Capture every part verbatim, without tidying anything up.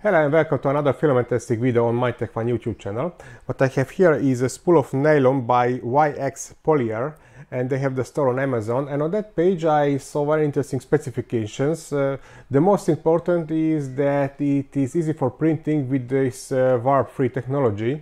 Hello and welcome to another filament testing video on my TechFun YouTube channel. What I have here is a spool of nylon by Y X Polyer, and they have the store on Amazon, and on that page I saw very interesting specifications. Uh, the most important is that it is easy for printing with this uh, warp-free technology,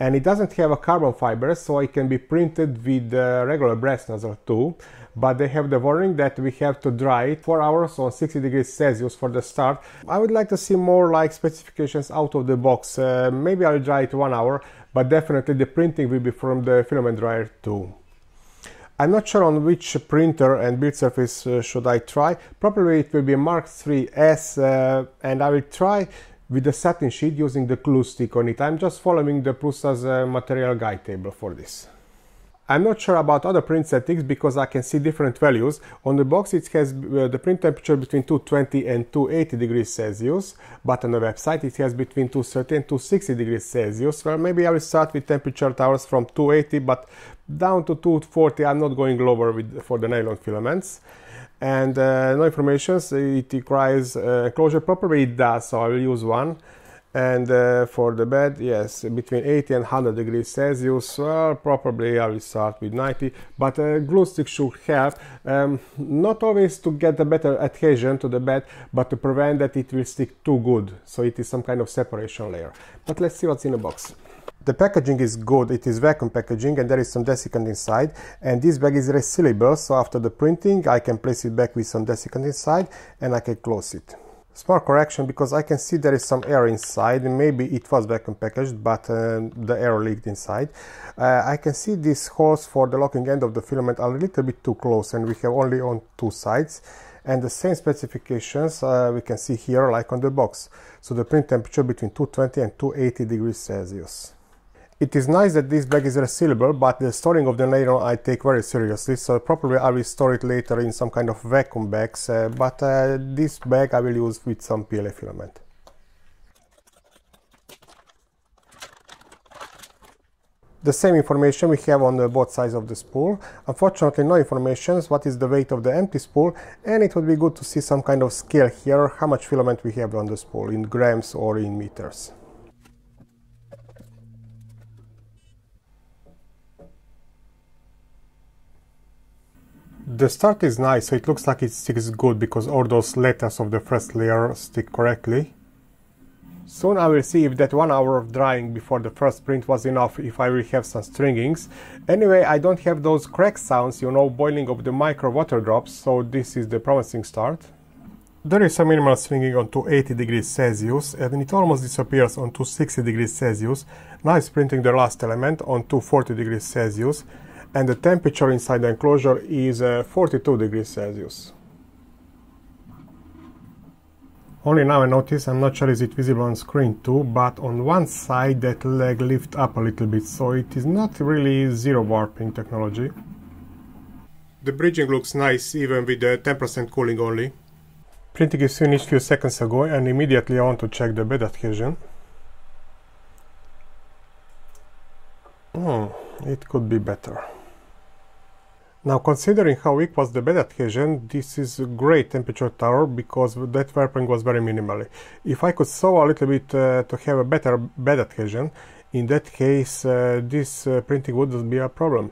and it doesn't have a carbon fiber, so it can be printed with uh, regular brass nozzle too. But they have the warning that we have to dry it four hours on sixty degrees Celsius for the start. I would like to see more like specifications out of the box. Uh, maybe I'll dry it one hour, but definitely the printing will be from the filament dryer too. I'm not sure on which printer and build surface uh, should I try. Probably it will be M K three S, uh, and I will try with the satin sheet using the glue stick on it. I'm just following the Prusa's uh, material guide table for this. I'm not sure about other print settings because I can see different values. On the box it has uh, the print temperature between two twenty and two eighty degrees Celsius, but on the website it has between two thirty and two sixty degrees Celsius. Well, maybe I will start with temperature towers from two eighty, but down to two forty. I'm not going lower with, for the nylon filaments. And uh, no information, so it requires uh, closure. Probably it does, so I will use one. And uh, for the bed, yes, between eighty and one hundred degrees Celsius. Well, probably I will start with ninety, but a uh, glue stick should help, um, not always to get a better adhesion to the bed, but to prevent that it will stick too good, so it is some kind of separation layer. But let's see what's in the box. The packaging is good. It is vacuum packaging, and there is some desiccant inside, and this bag is resealable, so after the printing I can place it back with some desiccant inside and I can close it. Small correction, because I can see there is some air inside. Maybe it was vacuum packaged, but uh, the air leaked inside. Uh, I can see these holes for the locking end of the filament are a little bit too close, and we have only on two sides. And the same specifications uh, we can see here, like on the box. So the print temperature between two twenty and two eighty degrees Celsius. It is nice that this bag is resealable, but the storing of the nylon I take very seriously, so probably I will store it later in some kind of vacuum bags, uh, but uh, this bag I will use with some P L A filament. The same information we have on the both sides of the spool. Unfortunately, no information what is the weight of the empty spool, and it would be good to see some kind of scale here, how much filament we have on the spool, in grams or in meters. The start is nice, so it looks like it sticks good because all those letters of the first layer stick correctly. Soon I will see if that one hour of drying before the first print was enough, if I will have some stringings. Anyway, I don't have those crack sounds, you know, boiling of the micro water drops, so this is the promising start. There is some minimal stringing on two eighty degrees Celsius, and it almost disappears on two sixty degrees Celsius. Now it's printing the last element on two forty degrees Celsius. And the temperature inside the enclosure is uh, forty-two degrees Celsius. Only now I notice, I'm not sure is it visible on screen too, but on one side that leg lifts up a little bit, so it is not really zero warping technology. The bridging looks nice even with the ten percent cooling only. Printing is finished few seconds ago, and immediately I want to check the bed adhesion. Hmm, it could be better. Now, considering how weak was the bed adhesion, this is a great temperature tower, because that warping was very minimally. If I could sew a little bit uh, to have a better bed adhesion, in that case uh, this uh, printing wouldn't be a problem.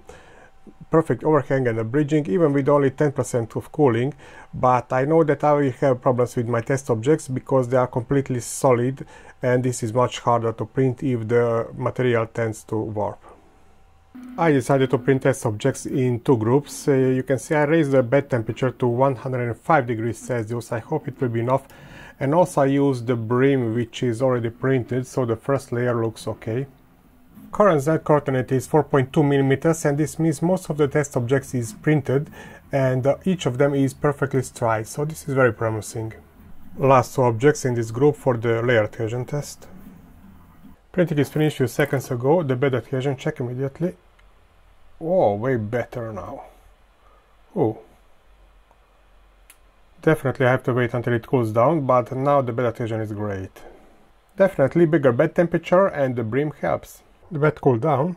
Perfect overhang and a bridging, even with only ten percent of cooling, but I know that I will have problems with my test objects because they are completely solid, and this is much harder to print if the material tends to warp. I decided to print test objects in two groups. Uh, you can see I raised the bed temperature to one hundred five degrees Celsius, I hope it will be enough, and also I used the brim which is already printed, so the first layer looks okay. Current Z coordinate is four point two millimeters, and this means most of the test objects is printed, and uh, each of them is perfectly straight, so this is very promising. Last two objects in this group for the layer adhesion test. Printing is finished few seconds ago, the bed adhesion check immediately. Oh, way better now. Oh, definitely I have to wait until it cools down, but now the bed adhesion is great. Definitely bigger bed temperature and the brim helps. The bed cooled down.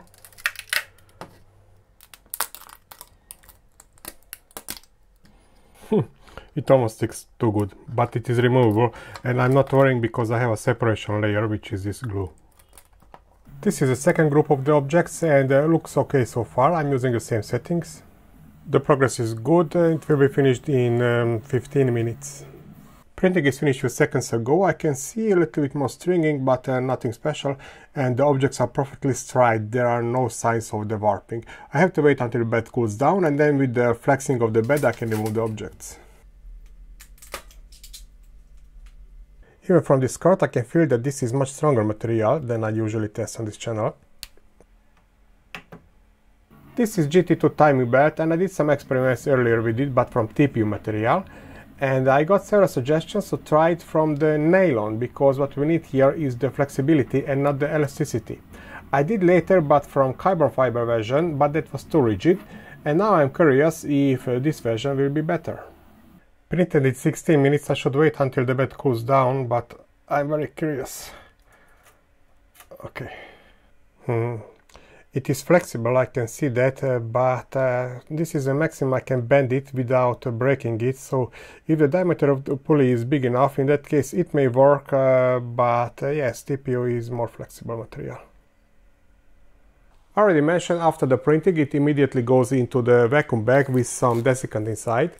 it almost sticks too good, but it is removable, and I'm not worrying because I have a separation layer, which is this glue. This is the second group of the objects, and uh, looks okay so far. I'm using the same settings. The progress is good. Uh, it will be finished in um, fifteen minutes. Printing is finished a few seconds ago. I can see a little bit more stringing, but uh, nothing special, and the objects are perfectly straight. There are no signs of the warping. I have to wait until the bed cools down, and then with the flexing of the bed I can remove the objects. Even from this card I can feel that this is much stronger material than I usually test on this channel. This is G T two timing belt, and I did some experiments earlier with it, but from T P U material. And I got several suggestions to try it from the nylon, because what we need here is the flexibility and not the elasticity. I did later, but from carbon fiber version, but that was too rigid, and now I'm curious if uh, this version will be better. Printed in sixteen minutes, I should wait until the bed cools down, but I'm very curious. Okay. Hmm. It is flexible, I can see that, uh, but uh, this is the maximum I can bend it without uh, breaking it, so if the diameter of the pulley is big enough, in that case it may work, uh, but uh, yes, T P U is more flexible material. I already mentioned after the printing it immediately goes into the vacuum bag with some desiccant inside,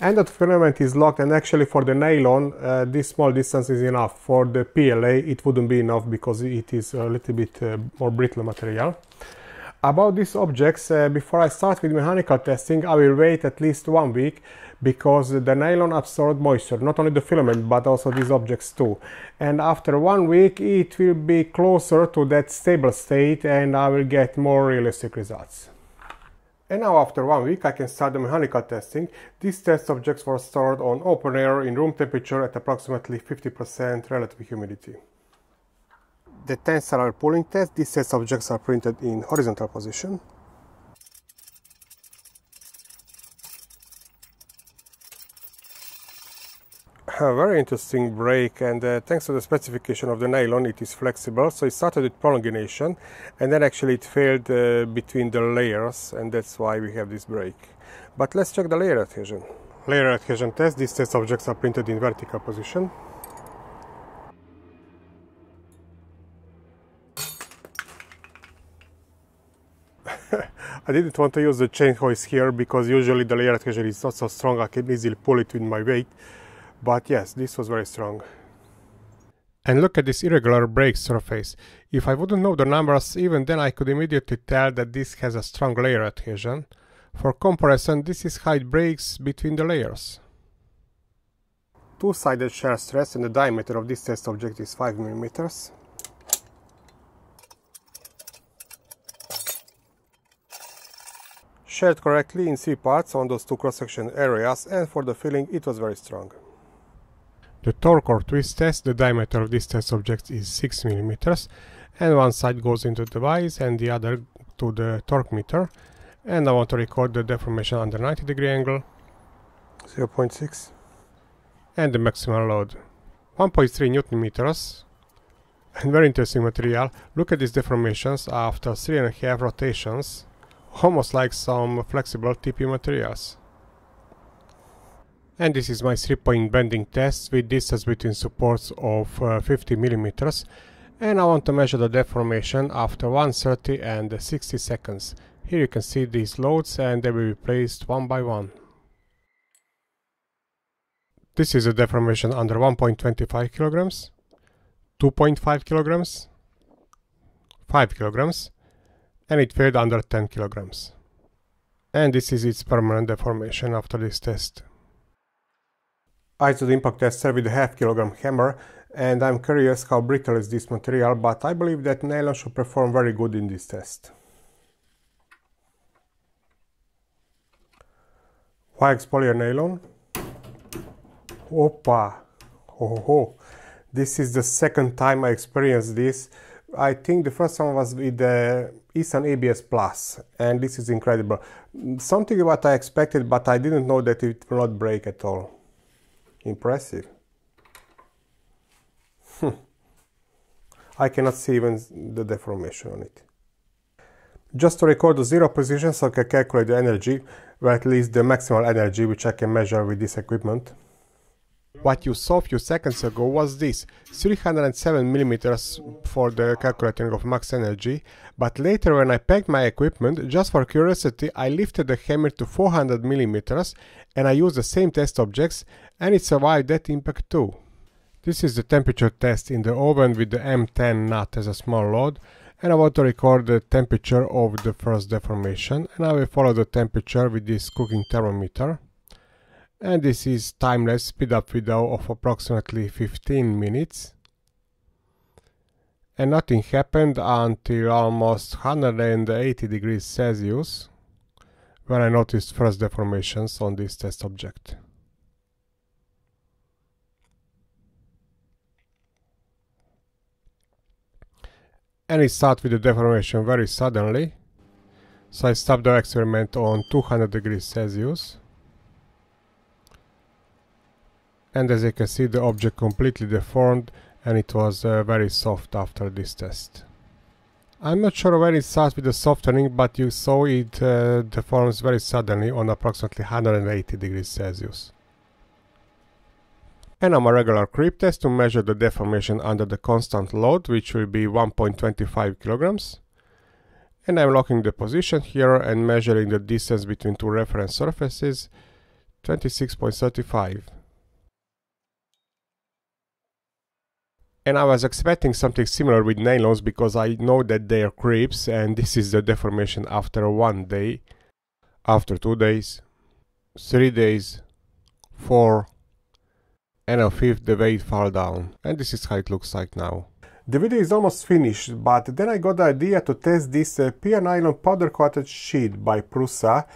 and that filament is locked, and actually for the nylon uh, this small distance is enough. For the P L A it wouldn't be enough because it is a little bit uh, more brittle material. About these objects, uh, before I start with mechanical testing I will wait at least one week because the nylon absorbs moisture, not only the filament but also these objects too, and after one week it will be closer to that stable state and I will get more realistic results. And now after one week I can start the mechanical testing. These test objects were stored on open air in room temperature at approximately fifty percent relative humidity. The tensile pulling test, these test objects are printed in horizontal position. A very interesting break, and uh, thanks to the specification of the nylon it is flexible, so it started with prolongation and then actually it failed uh, between the layers, and that's why we have this break. But let's check the layer adhesion. Layer adhesion test, these test objects are printed in vertical position. I didn't want to use the chain hoist here because usually the layer adhesion is not so strong, I can easily pull it with my weight. But yes, this was very strong. And look at this irregular break surface. If I wouldn't know the numbers, even then I could immediately tell that this has a strong layer adhesion. For comparison, this is height breaks between the layers. Two-sided shear stress, and the diameter of this test object is five millimeters. Shared correctly in three parts on those two cross-section areas, and for the filling it was very strong. The torque or twist test, the diameter of this test object is six millimeters, and one side goes into the device and the other to the torque meter, and I want to record the deformation under ninety degree angle, zero point six, and the maximum load, one point three newton meters, and very interesting material. Look at these deformations after three and a half rotations, almost like some flexible T P U materials. And this is my three-point bending test with distance between supports of uh, fifty millimeters, and I want to measure the deformation after one thirty and sixty seconds. Here you can see these loads and they will be placed one by one. This is a deformation under one point two five kilograms, two point five kilograms, five kilograms, and it failed under ten kilograms. And this is its permanent deformation after this test. I did the impact tester with a half kilogram hammer, and I'm curious how brittle is this material, but I believe that nylon should perform very good in this test. Y X Polyer nylon. Opa! Oh, oh, oh. This is the second time I experienced this. I think the first one was with the Eastern A B S Plus, and this is incredible. Something what I expected, but I didn't know that it will not break at all. Impressive. I cannot see even the deformation on it. just to record the zero position so I can calculate the energy, or at least the maximal energy which I can measure with this equipment. What you saw a few seconds ago was this, three hundred seven millimeters for the calculating of max energy, but later when I packed my equipment, just for curiosity I lifted the hammer to four hundred millimeters and I used the same test objects and it survived that impact too. This is the temperature test in the oven with the M ten nut as a small load, and I want to record the temperature of the first deformation, and I will follow the temperature with this cooking thermometer. And this is timelapse speed-up video of approximately fifteen minutes. And nothing happened until almost one hundred eighty degrees Celsius, when I noticed first deformations on this test object. And it started with the deformation very suddenly, so I stopped the experiment on two hundred degrees Celsius. And as you can see, the object completely deformed and it was uh, very soft after this test. I'm not sure when it starts with the softening, but you saw it uh, deforms very suddenly on approximately one hundred eighty degrees Celsius. And I'm a regular creep test to measure the deformation under the constant load, which will be one point two five kilograms. And I'm locking the position here and measuring the distance between two reference surfaces, twenty-six point three five. And I was expecting something similar with nylons because I know that they are creeps, and this is the deformation after one day, after two days, three days, four, and on fifth the weight fell down. And this is how it looks like now. The video is almost finished, but then I got the idea to test this uh, P A Nylon powder coated sheet by Prusa.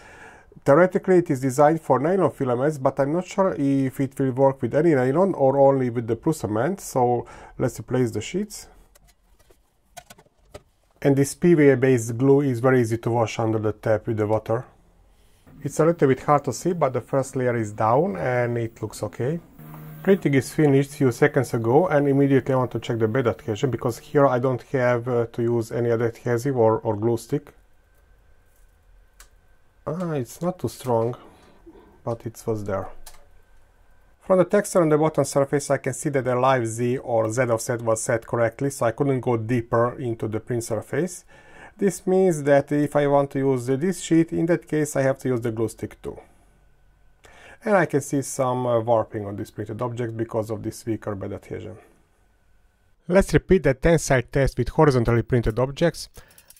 Theoretically it is designed for nylon filaments, but I'm not sure if it will work with any nylon or only with the Prusament, so let's replace the sheets. And this P V A based glue is very easy to wash under the tap with the water. It's a little bit hard to see, but the first layer is down and it looks okay. Printing is finished a few seconds ago, and immediately I want to check the bed adhesion, because here I don't have uh, to use any other adhesive or, or glue stick. Ah, it's not too strong, but it was there. From the texture on the bottom surface I can see that the live Z or Z offset was set correctly, so I couldn't go deeper into the print surface. This means that if I want to use this sheet, in that case I have to use the glue stick too. And I can see some uh, warping on this printed object because of this weaker bed adhesion. Let's repeat the tensile test with horizontally printed objects.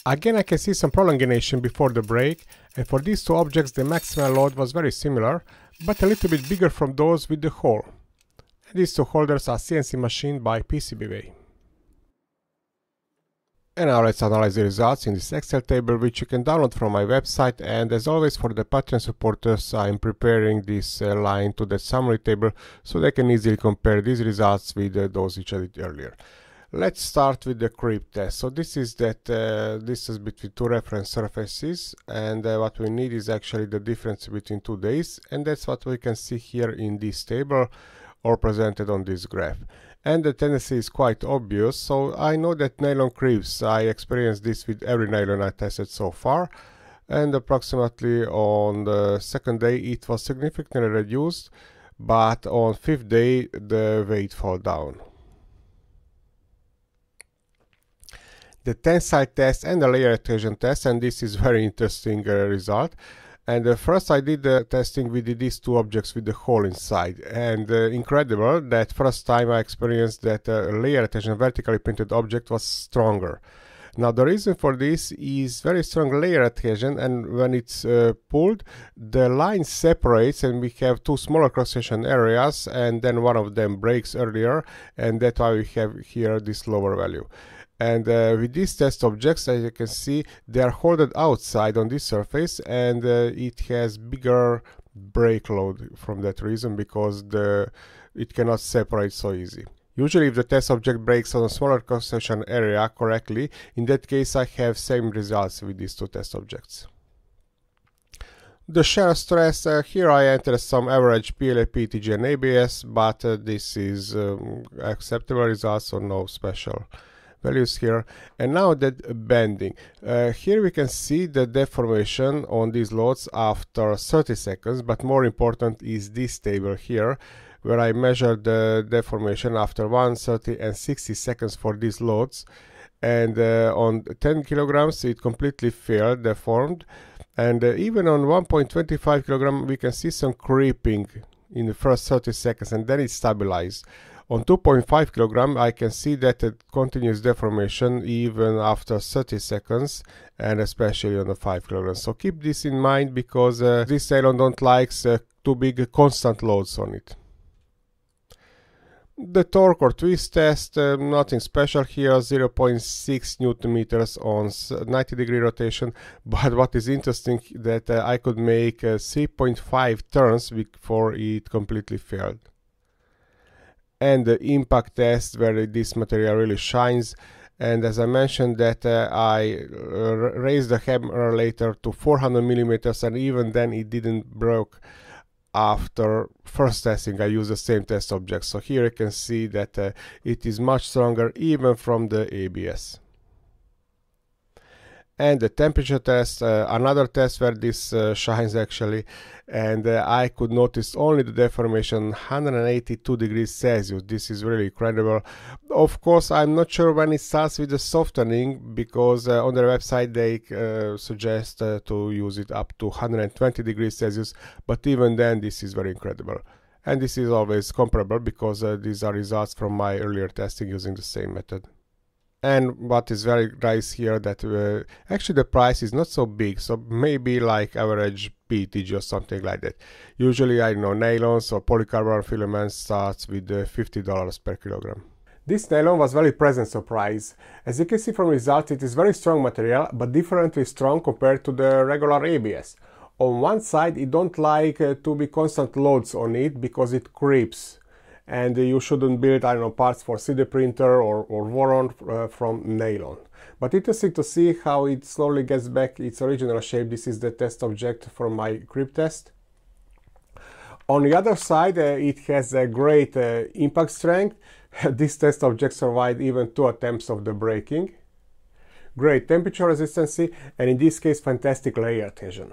Again, I can see some prolongation before the break, and for these two objects the maximal load was very similar, but a little bit bigger from those with the hole. And these two holders are C N C machined by PCBWay. And now let's analyze the results in this Excel table, which you can download from my website, and as always for the Patreon supporters I'm preparing this uh, line to the summary table so they can easily compare these results with uh, those which I did earlier. Let's start with the creep test. So this is that uh, this is between two reference surfaces, and uh, what we need is actually the difference between two days, and that's what we can see here in this table or presented on this graph. And the tendency is quite obvious, so I know that nylon creeps. I experienced this with every nylon I tested so far, and approximately on the second day it was significantly reduced, but on fifth day the weight fell down. The tensile test and the layer adhesion test, and this is very interesting uh, result. And uh, first I did the testing with these two objects with the hole inside, and uh, incredible that first time I experienced that uh, layer adhesion vertically printed object was stronger. Now the reason for this is very strong layer adhesion, and when it's uh, pulled the line separates and we have two smaller cross-section areas, and then one of them breaks earlier, and that's why we have here this lower value. And uh, with these test objects, as you can see, they are holded outside on this surface, and uh, it has bigger brake load from that reason, because the it cannot separate so easy. Usually if the test object breaks on a smaller cross-section area correctly, in that case I have same results with these two test objects. The shear stress, uh, here I enter some average P L A, P E T G and A B S, but uh, this is um, acceptable results, so no special values here. And now that bending, uh, here we can see the deformation on these loads after thirty seconds, but more important is this table here, where I measure the deformation after one, thirty and sixty seconds for these loads. And uh, on ten kilograms it completely failed, deformed, and uh, even on one point two five kilogram we can see some creeping in the first thirty seconds, and then it stabilized. On two point five kilogram I can see that it continues deformation even after thirty seconds, and especially on the five kilogram. So keep this in mind, because uh, this nylon don't likes uh, too big constant loads on it. The torque or twist test, uh, nothing special here, zero point six newton meters on ninety degree rotation. But what is interesting that uh, I could make uh, three point five turns before it completely failed. And the impact test, where this material really shines. And as I mentioned that uh, I uh, raised the hammer later to four hundred millimeters, and even then it didn't broke. After first testing I use the same test object, so here you can see that uh, it is much stronger even from the A B S. And the temperature test, uh, another test where this uh, shines actually, and uh, I could notice only the deformation one hundred eighty-two degrees Celsius. This is really incredible. Of course I'm not sure when it starts with the softening, because uh, on their website they uh, suggest uh, to use it up to one hundred twenty degrees Celsius, but even then this is very incredible. And this is always comparable, because uh, these are results from my earlier testing using the same method. And what is very nice here that uh, actually the price is not so big, so maybe like average P E T G or something like that. Usually, I know, nylons or polycarbonate filaments starts with uh, fifty dollars per kilogram. This nylon was very pleasant surprise. As you can see from results, it is very strong material, but differently strong compared to the regular A B S. On one side, it don't like uh, to be constant loads on it, because it creeps. And you shouldn't build, I don't know, parts for C D printer or, or Voron uh, from nylon. But interesting to see how it slowly gets back its original shape. This is the test object from my creep test. On the other side, uh, it has a great uh, impact strength. This test object survived even two attempts of the braking. Great temperature resistance, and in this case, fantastic layer adhesion.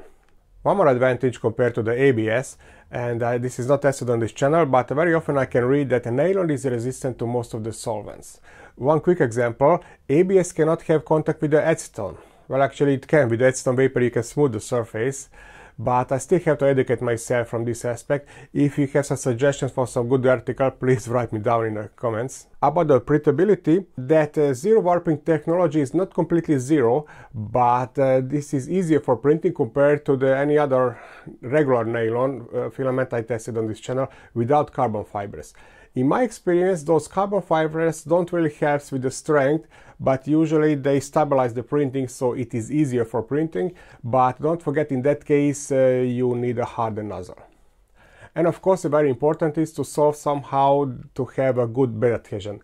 One more advantage compared to the A B S, and uh, this is not tested on this channel, but very often I can read that a nylon is resistant to most of the solvents. One quick example, A B S cannot have contact with the acetone. Well, actually it can, with the acetone vapor you can smooth the surface, but I still have to educate myself from this aspect. If you have some suggestions for some good article, please write me down in the comments. About the printability, that uh, zero warping technology is not completely zero, but uh, this is easier for printing compared to the, any other regular nylon uh, filament I tested on this channel without carbon fibers. In my experience, those carbon fibers don't really help with the strength, but usually they stabilize the printing, so it is easier for printing. But don't forget, in that case, uh, you need a harder nozzle. And of course, very important is to solve somehow to have a good bed adhesion.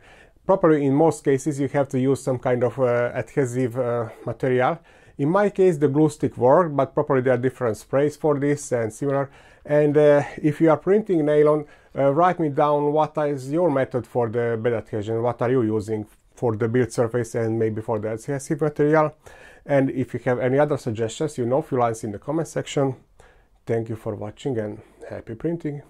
Properly, in most cases, you have to use some kind of uh, adhesive uh, material. In my case, the glue stick worked, but probably there are different sprays for this and similar. And uh, if you are printing nylon, uh, write me down what is your method for the bed adhesion, what are you using for the build surface and maybe for the adhesive material. And if you have any other suggestions, you know, few lines in the comment section. Thank you for watching and happy printing.